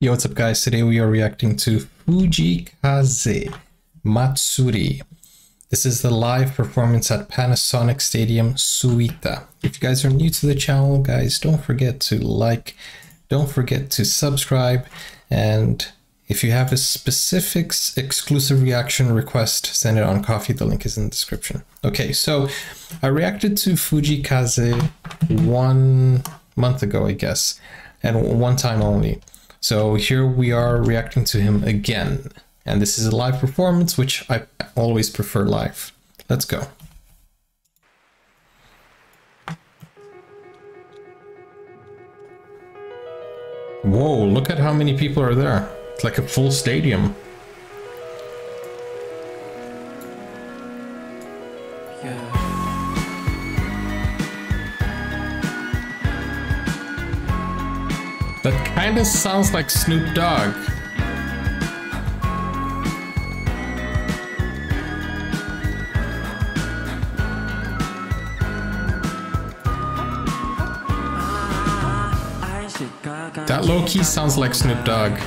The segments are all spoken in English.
Yo, what's up guys? Today we are reacting to Fujii Kaze, Matsuri. This is the live performance at Panasonic Stadium Suita. If you guys are new to the channel, guys, don't forget to like, don't forget to subscribe, and if you have a specific exclusive reaction request, send it on Ko-fi. The link is in the description. Okay, so I reacted to Fujii Kaze 1 month ago, I guess, and one time only. So here we are reacting to him again, and this is a live performance, which I always prefer live. Let's go. Whoa, look at how many people are there. It's like a full stadium. That kind of sounds like Snoop Dogg. That low-key sounds like Snoop Dogg.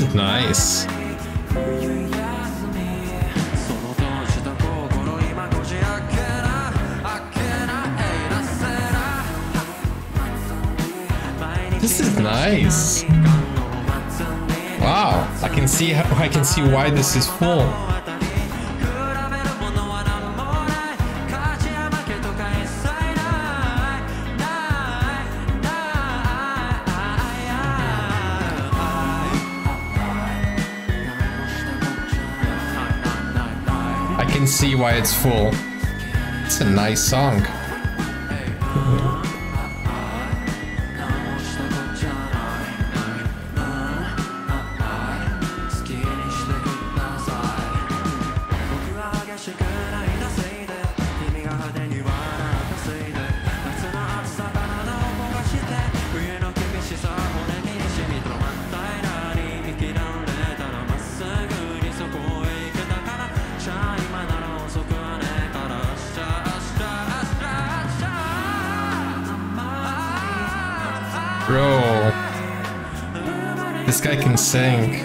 This is nice. This is nice. Wow, I can see why this is full. I can see why it's full. It's a nice song. Bro, this guy can sing.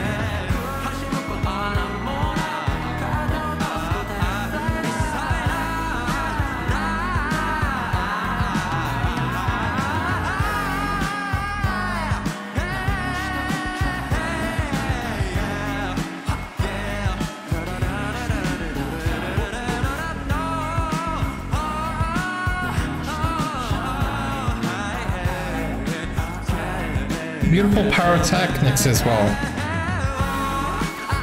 Beautiful pyrotechnics as well.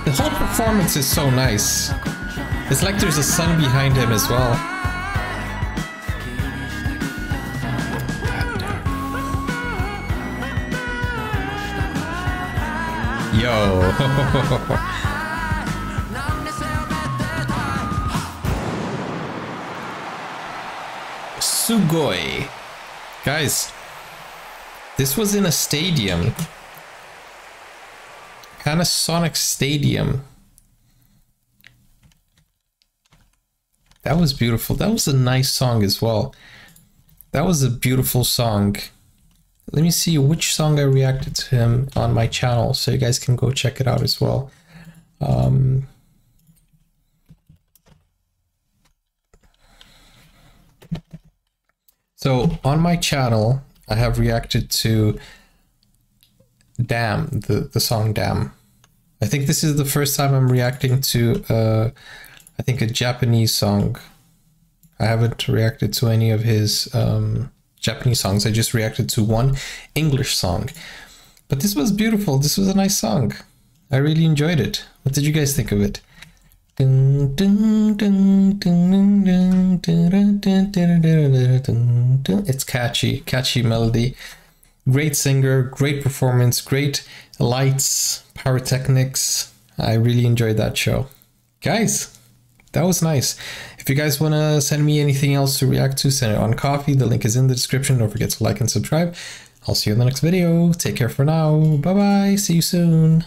The whole performance is so nice. It's like there's a sun behind him as well. Yo. Sugoi. Guys. This was in a stadium. Panasonic Stadium. That was beautiful. That was a nice song as well. That was a beautiful song. Let me see which song I reacted to him on my channel, so you guys can go check it out as well. So on my channel, I have reacted to Damn, the song Damn. I think this is the first time I'm reacting to, I think, a Japanese song. I haven't reacted to any of his Japanese songs. I just reacted to one English song. But this was beautiful. This was a nice song. I really enjoyed it. What did you guys think of it? It's catchy, catchy melody. Great singer, great performance, great lights, pyrotechnics. I really enjoyed that show. Guys, that was nice. If you guys want to send me anything else to react to, send it on Ko-fi. The link is in the description. Don't forget to like and subscribe. I'll see you in the next video. Take care for now. Bye-bye. See you soon.